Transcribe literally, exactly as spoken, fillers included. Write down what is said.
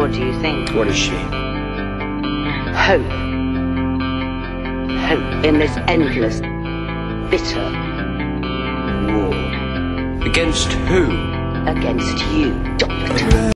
What do you think? What is she? Hope. Hope in this endless, bitter war. Against who? Against you, Doctor